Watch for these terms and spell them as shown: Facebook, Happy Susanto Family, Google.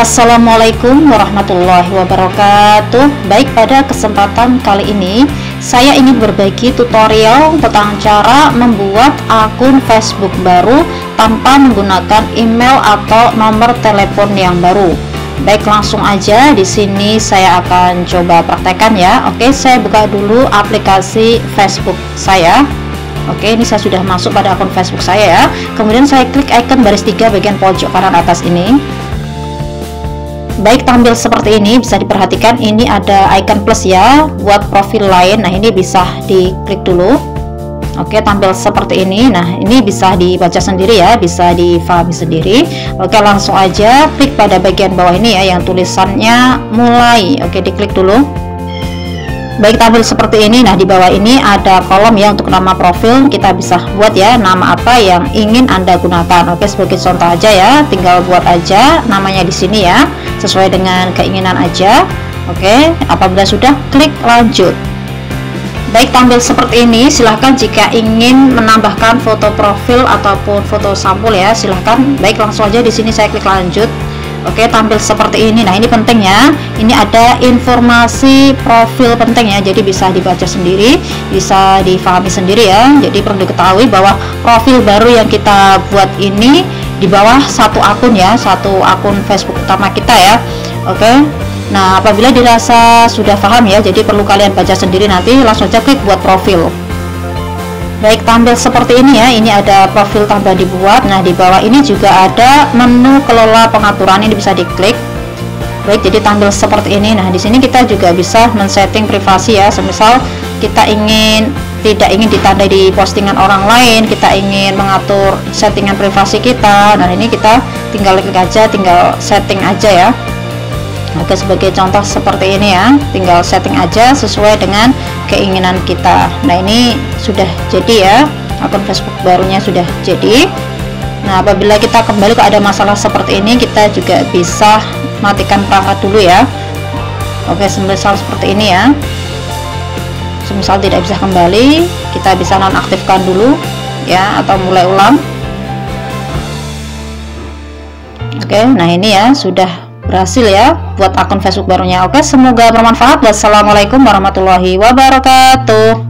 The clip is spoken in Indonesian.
Assalamualaikum warahmatullahi wabarakatuh. Baik, pada kesempatan kali ini saya ingin berbagi tutorial tentang cara membuat akun Facebook baru tanpa menggunakan email atau nomor telepon yang baru. Baik, langsung aja di sini saya akan coba praktekkan ya. Oke, saya buka dulu aplikasi Facebook saya. Oke, ini saya sudah masuk pada akun Facebook saya ya. Kemudian saya klik icon baris 3 bagian pojok kanan atas ini. Baik, tampil seperti ini, bisa diperhatikan ini ada icon plus ya buat profil lain. Nah, ini bisa diklik dulu. Oke, tampil seperti ini. Nah, ini bisa dibaca sendiri ya, bisa difahami sendiri. Oke, langsung aja klik pada bagian bawah ini ya yang tulisannya mulai. Oke, diklik dulu. Baik, tampil seperti ini. Nah, di bawah ini ada kolom ya untuk nama profil. Kita bisa buat ya nama apa yang ingin Anda gunakan. Oke, sebagai contoh aja ya, tinggal buat aja namanya di sini ya, sesuai dengan keinginan aja. Oke, apabila sudah, klik lanjut. Baik, tampil seperti ini. Silahkan jika ingin menambahkan foto profil ataupun foto sampul ya, silahkan. Baik, langsung aja di sini saya klik lanjut. Oke, tampil seperti ini. Nah, ini penting ya, ini ada informasi profil penting ya, jadi bisa dibaca sendiri, bisa difahami sendiri ya. Jadi perlu diketahui bahwa profil baru yang kita buat ini di bawah satu akun ya, satu akun Facebook utama kita ya. Oke, nah apabila dirasa sudah paham ya, jadi perlu kalian baca sendiri, nanti langsung aja klik buat profil. Baik, tampil seperti ini ya, ini ada profil tambah dibuat. Nah, di bawah ini juga ada menu kelola pengaturan, ini bisa diklik. Baik, jadi tampil seperti ini. Nah, di sini kita juga bisa men-setting privasi ya, semisal kita tidak ingin ditandai di postingan orang lain, kita ingin mengatur settingan privasi kita. Nah, ini kita tinggal klik aja, tinggal setting aja ya. Oke, sebagai contoh seperti ini ya, tinggal setting aja sesuai dengan keinginan kita. Nah, ini sudah jadi ya, akun Facebook barunya sudah jadi. Nah, apabila kita kembali ke ada masalah seperti ini, kita juga bisa matikan perangkat dulu ya. Oke, semisal seperti ini ya, misal tidak bisa kembali, kita bisa nonaktifkan dulu ya, atau mulai ulang. Oke, nah ini ya sudah berhasil ya buat akun Facebook barunya. Oke, semoga bermanfaat. Wassalamualaikum warahmatullahi wabarakatuh.